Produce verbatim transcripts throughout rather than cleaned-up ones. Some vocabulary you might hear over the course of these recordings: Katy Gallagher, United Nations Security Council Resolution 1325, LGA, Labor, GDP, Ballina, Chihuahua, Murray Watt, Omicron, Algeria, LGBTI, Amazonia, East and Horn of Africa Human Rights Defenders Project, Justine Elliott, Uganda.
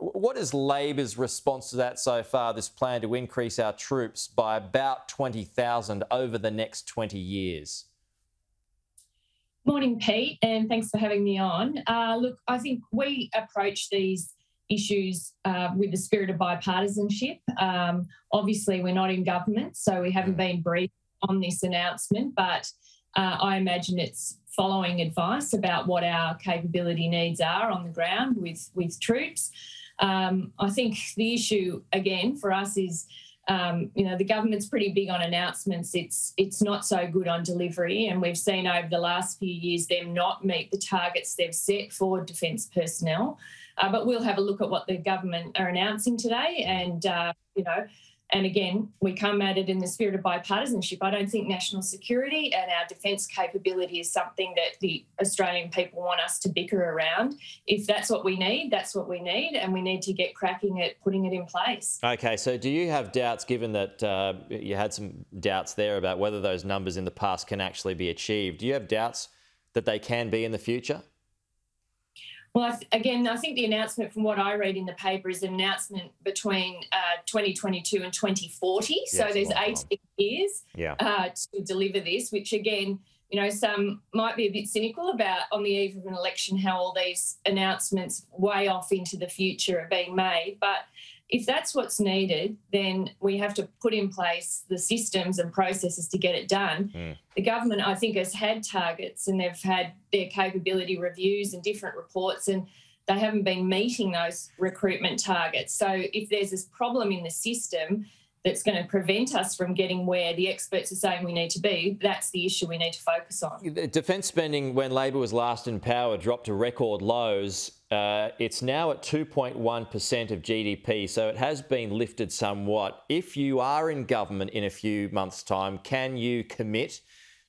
What is Labor's response to that so far, this plan to increase our troops by about twenty thousand over the next twenty years? Morning, Pete, and thanks for having me on. Uh, look, I think we approach these issues uh, with the spirit of bipartisanship. Um, obviously, we're not in government, so we haven't been briefed on this announcement, but uh, I imagine it's following advice about what our capability needs are on the ground with, with troops. Um, I think the issue, again, for us is, um, you know, the government's pretty big on announcements. It's, it's not so good on delivery, and we've seen over the last few years them not meet the targets they've set for defence personnel. Uh, but we'll have a look at what the government are announcing today, and, uh, you know, and again, we come at it in the spirit of bipartisanship. I don't think national security and our defence capability is something that the Australian people want us to bicker around. If that's what we need, that's what we need, and we need to get cracking at putting it in place. Okay, so do you have doubts, given that uh, you had some doubts there about whether those numbers in the past can actually be achieved, do you have doubts that they can be in the future? Well, again, I think the announcement, from what I read in the paper, is an announcement between uh, twenty twenty-two and twenty forty. Yes, so there's wow. eighteen years yeah. uh, to deliver this, which, again, you know, some might be a bit cynical about, on the eve of an election, how all these announcements way off into the future are being made. But if that's what's needed, then we have to put in place the systems and processes to get it done. Mm. The government, I think, has had targets, and they've had their capability reviews and different reports, and they haven't been meeting those recruitment targets. So if there's this problem in the system that's going to prevent us from getting where the experts are saying we need to be, that's the issue we need to focus on. Defence spending, when Labor was last in power, dropped to record lows. Uh, it's now at two point one percent of G D P, so it has been lifted somewhat. If you are in government in a few months' time, can you commit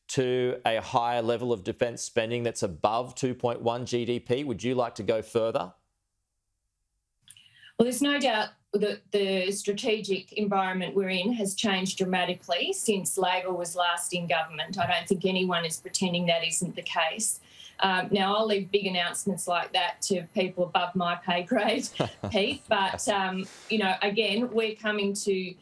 to a higher level of defence spending that's above two point one G D P? Would you like to go further? Well, there's no doubt that the strategic environment we're in has changed dramatically since Labor was last in government. I don't think anyone is pretending that isn't the case. Um, now, I'll leave big announcements like that to people above my pay grade, Pete, but, um, you know, again, we're coming to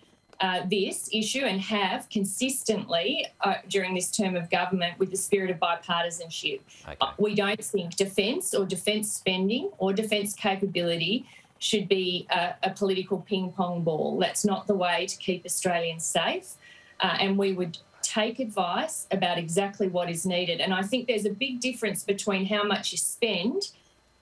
uh, this issue, and have consistently uh, during this term of government, with the spirit of bipartisanship. Okay. We don't think defence or defence spending or defence capability should be a, a political ping-pong ball. That's not the way to keep Australians safe. Uh, and we would take advice about exactly what is needed. And I think there's a big difference between how much you spend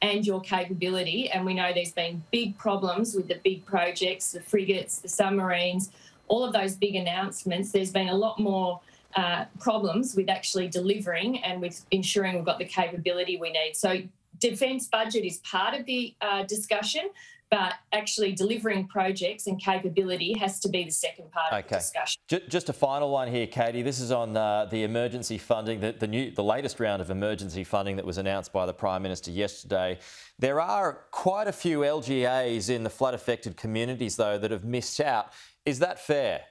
and your capability. And we know there's been big problems with the big projects, the frigates, the submarines, all of those big announcements. There's been a lot more uh, problems with actually delivering and with ensuring we've got the capability we need. So defence budget is part of the uh, discussion, but actually delivering projects and capability has to be the second part okay. of the discussion. Just a final one here, Katy. This is on uh, the emergency funding, the, the, new, the latest round of emergency funding that was announced by the Prime Minister yesterday. There are quite a few L G As in the flood-affected communities, though, that have missed out. Is that fair?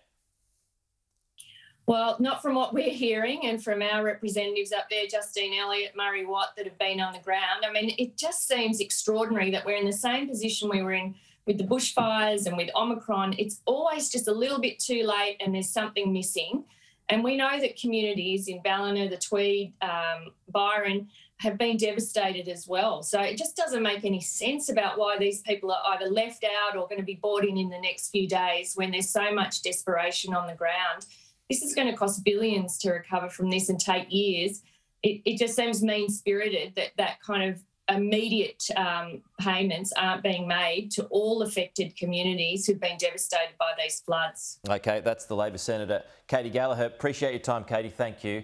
Well, not from what we're hearing, and from our representatives up there, Justine Elliott, Murray Watt, that have been on the ground. I mean, it just seems extraordinary that we're in the same position we were in with the bushfires and with Omicron. It's always just a little bit too late, and there's something missing. And we know that communities in Ballina, the Tweed, um, Byron have been devastated as well. So it just doesn't make any sense about why these people are either left out or going to be brought in in the next few days when there's so much desperation on the ground. This is going to cost billions to recover from this and take years. It, it just seems mean-spirited that that kind of immediate um, payments aren't being made to all affected communities who've been devastated by these floods. Okay, that's the Labor Senator Katy Gallagher. Appreciate your time, Katy. Thank you.